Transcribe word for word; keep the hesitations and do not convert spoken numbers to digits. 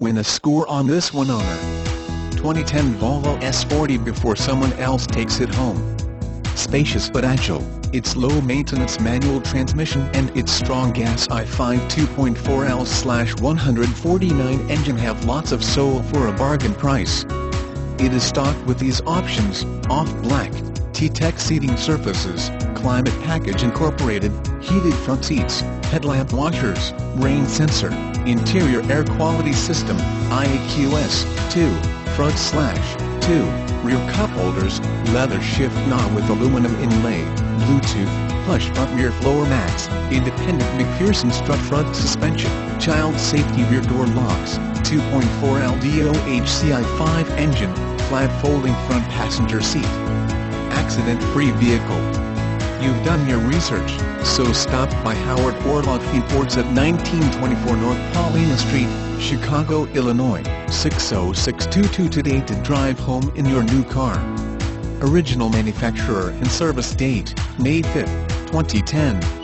Win a score on this one owner. twenty ten Volvo S forty before someone else takes it home. Spacious but agile, its low-maintenance manual transmission and its strong gas I five two point four L one forty-nine engine have lots of soul for a bargain price. It is stocked with these options: off black, T-Tech seating surfaces, climate package incorporated, heated front seats, headlamp washers, rain sensor, interior air quality system, I A Q S, two, front slash, two. Rear cup holders, leather shift knob with aluminum inlay, Bluetooth, plush front rear floor mats, independent McPherson strut front suspension, child safety rear door locks, two point four L D O H C I five engine, flat folding front passenger seat. Accident-free vehicle. You've done your research, so stop by Howard Orloff Imports at nineteen twenty-four North Paulina Street, Chicago, Illinois, six oh six two two today to drive home in your new car. Original manufacturer and service date, May fifth, twenty ten.